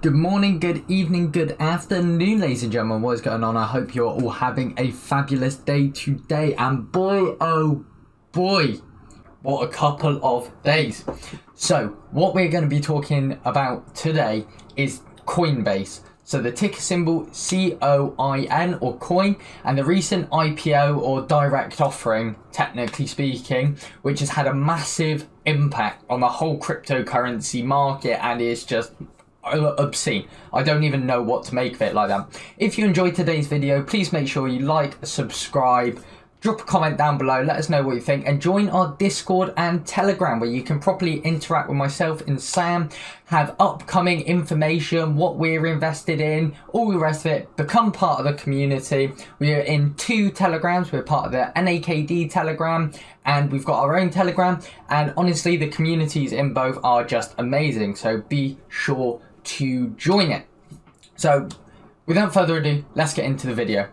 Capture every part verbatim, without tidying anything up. Good morning, good evening, good afternoon, ladies and gentlemen. What is going on? I hope you're all having a fabulous day today. And boy, oh boy, what a couple of days. So what we're going to be talking about today is Coinbase. So the ticker symbol C O I N or Coin, and the recent I P O or direct offering, technically speaking, which has had a massive impact on the whole cryptocurrency market, and it's just obscene. I don't even know what to make of it like that. If you enjoyed today's video, please make sure you like, subscribe, drop a comment down below, let us know what you think, and join our Discord and Telegram where you can properly interact with myself and Sam, have upcoming information, what we're invested in, all the rest of it. Become part of the community. We are in two Telegrams. We're part of the N A K D Telegram and we've got our own Telegram, and honestly the communities in both are just amazing, so be sure to join it. So without further ado, let's get into the video.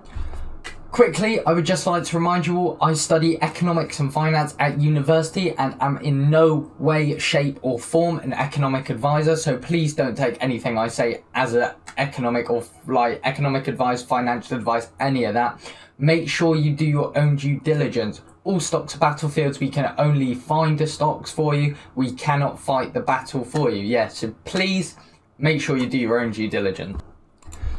Quickly, I would just like to remind you all, I study economics and finance at university and am in no way, shape or form an economic advisor, so please don't take anything I say as an economic or like economic advice, financial advice, any of that. Make sure you do your own due diligence. All stocks are battlefields. We can only find the stocks for you. We cannot fight the battle for you. Yeah, so please make sure you do your own due diligence.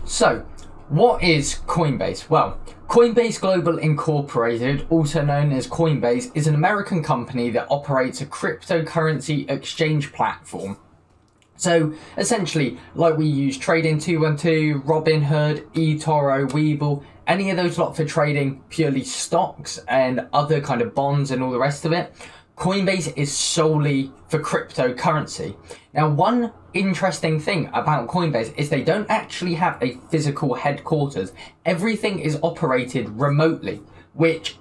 So, what is Coinbase? Well, Coinbase Global, Incorporated, also known as Coinbase, is an American company that operates a cryptocurrency exchange platform. So essentially, like we use Trading two twelve, Robinhood, eToro, Webull, any of those lot for trading purely stocks and other kind of bonds and all the rest of it, Coinbase is solely for cryptocurrency. Now, one interesting thing about Coinbase is they don't actually have a physical headquarters. Everything is operated remotely, which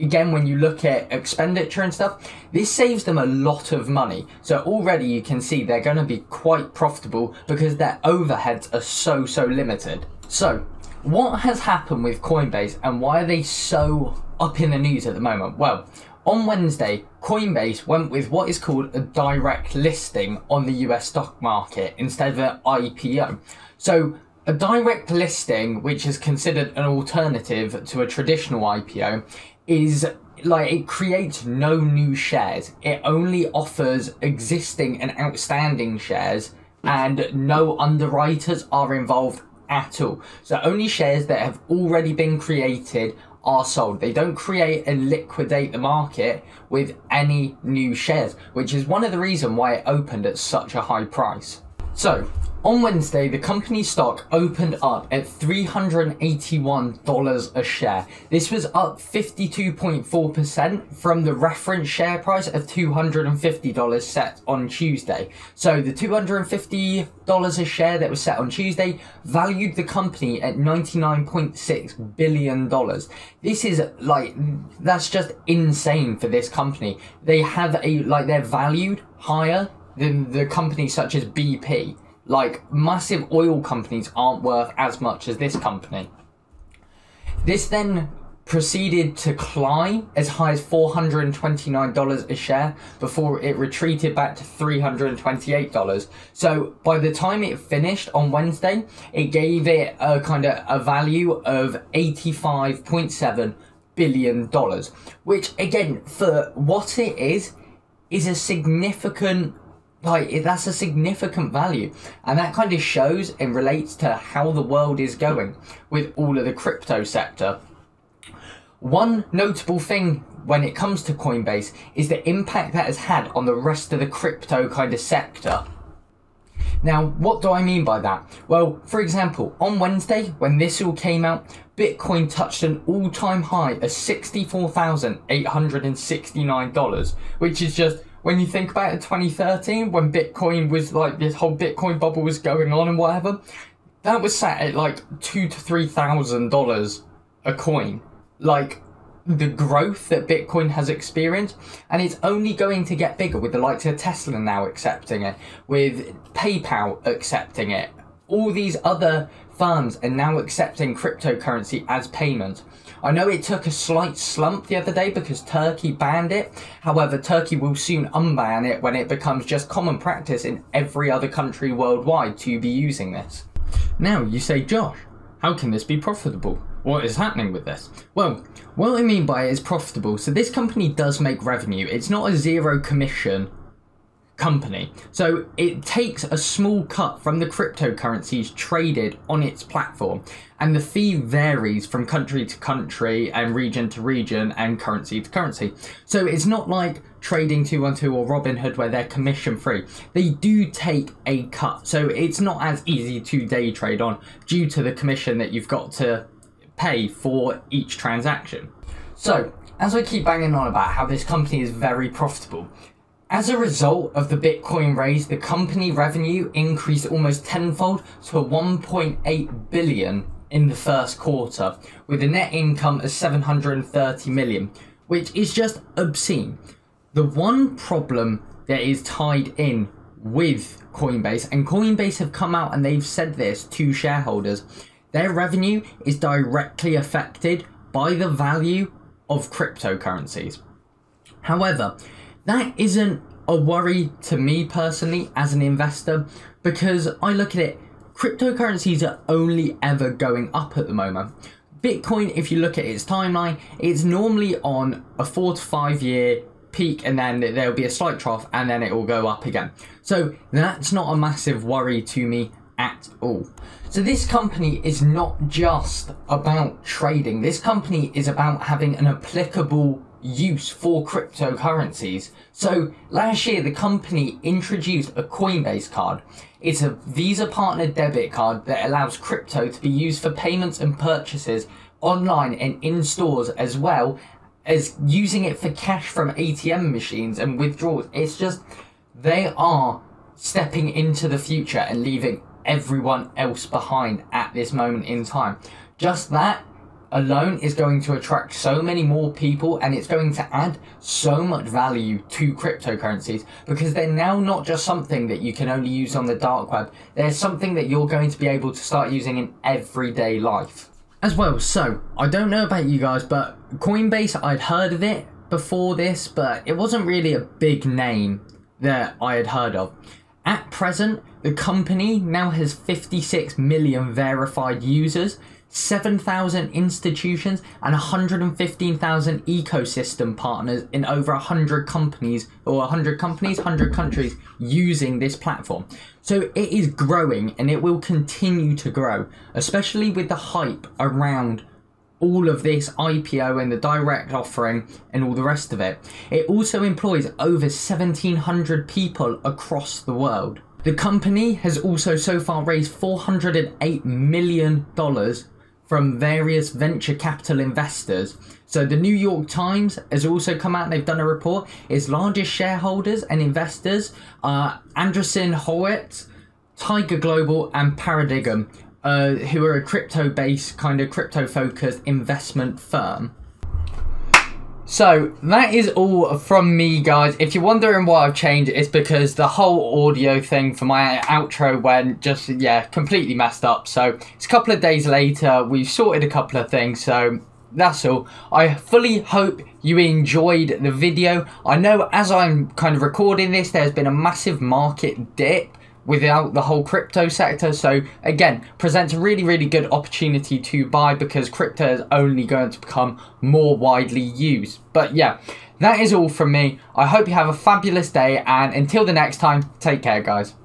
again, when you look at expenditure and stuff, this saves them a lot of money. So already you can see they're going to be quite profitable because their overheads are so, so limited. So what has happened with Coinbase and why are they so up in the news at the moment? Well, on Wednesday, Coinbase went with what is called a direct listing on the U S stock market instead of an I P O. So a direct listing, which is considered an alternative to a traditional I P O, is like it creates no new shares. It only offers existing and outstanding shares, and no underwriters are involved at all. So only shares that have already been created are sold. They don't create and liquidate the market with any new shares, which is one of the reasons why it opened at such a high price. So on Wednesday, the company's stock opened up at three hundred eighty-one dollars a share. This was up fifty-two point four percent from the reference share price of two hundred fifty dollars set on Tuesday. So the two hundred fifty dollars a share that was set on Tuesday valued the company at ninety-nine point six billion dollars. This is like, that's just insane for this company. They have a, like they're valued higher than the companies such as B P. Like, massive oil companies aren't worth as much as this company. This then proceeded to climb as high as four hundred twenty-nine dollars a share before it retreated back to three hundred twenty-eight dollars. So by the time it finished on Wednesday, it gave it a kind of a value of eighty-five point seven billion dollars, which again, for what it is, is a significant, like, that's a significant value, and that kind of shows and relates to how the world is going with all of the crypto sector. One notable thing when it comes to Coinbase is the impact that has had on the rest of the crypto kind of sector. Now, what do I mean by that? Well, for example, on Wednesday, when this all came out, Bitcoin touched an all-time high of sixty-four thousand eight hundred sixty-nine dollars, which is just, when you think about it, twenty thirteen, when Bitcoin was like, this whole Bitcoin bubble was going on and whatever, that was set at like two to three thousand dollars a coin. Like, the growth that Bitcoin has experienced, and it's only going to get bigger with the likes of Tesla now accepting it, with PayPal accepting it, all these other firms are now accepting cryptocurrency as payment. I know it took a slight slump the other day because Turkey banned it. However, Turkey will soon unban it when it becomes just common practice in every other country worldwide to be using this. Now you say, Josh, how can this be profitable? What is happening with this? Well, what I mean by it is profitable. So this company does make revenue. It's not a zero commission company. So it takes a small cut from the cryptocurrencies traded on its platform. And the fee varies from country to country and region to region and currency to currency. So it's not like Trading two twelve or Robinhood where they're commission free. They do take a cut. So it's not as easy to day trade on due to the commission that you've got to pay for each transaction. So as I keep banging on about how this company is very profitable, as a result of the Bitcoin raise, the company revenue increased almost tenfold to one point eight billion in the first quarter, with a net income of seven hundred thirty million, which is just obscene. The one problem that is tied in with Coinbase, and Coinbase have come out and they've said this to shareholders, their revenue is directly affected by the value of cryptocurrencies. However, that isn't a worry to me personally as an investor, because I look at it, cryptocurrencies are only ever going up at the moment. Bitcoin, if you look at its timeline, it's normally on a four to five year peak and then there'll be a slight trough and then it will go up again. So that's not a massive worry to me at all. So this company is not just about trading. This company is about having an applicable use for cryptocurrencies. So last year the company introduced a Coinbase card. It's a Visa partner debit card that allows crypto to be used for payments and purchases online and in stores, as well as using it for cash from A T M machines and withdrawals. It's just, they are stepping into the future and leaving everyone else behind at this moment in time. Just that alone is going to attract so many more people, and it's going to add so much value to cryptocurrencies, because they're now not just something that you can only use on the dark web, they're something that you're going to be able to start using in everyday life as well. So I don't know about you guys, but Coinbase, I'd heard of it before this, but it wasn't really a big name that I had heard of. At present, the company now has fifty-six million verified users, seven thousand institutions and one hundred fifteen thousand ecosystem partners in over one hundred companies or one hundred companies, one hundred countries using this platform. So it is growing and it will continue to grow, especially with the hype around all of this I P O and the direct offering and all the rest of it. It also employs over seventeen hundred people across the world. The company has also so far raised four hundred eight million dollars from various venture capital investors. So the New York Times has also come out and they've done a report. Its largest shareholders and investors are Andreessen Horowitz, Tiger Global and Paradigm, uh, who are a crypto-based, kind of crypto-focused investment firm. So that is all from me, guys. If you're wondering why I've changed, it's because the whole audio thing for my outro went just, yeah, completely messed up. So it's a couple of days later, we've sorted a couple of things, so that's all. I fully hope you enjoyed the video. I know as I'm kind of recording this, there's been a massive market dip without the whole crypto sector. So again, presents a really, really good opportunity to buy, because crypto is only going to become more widely used. But yeah, that is all from me. I hope you have a fabulous day, and until the next time, take care, guys.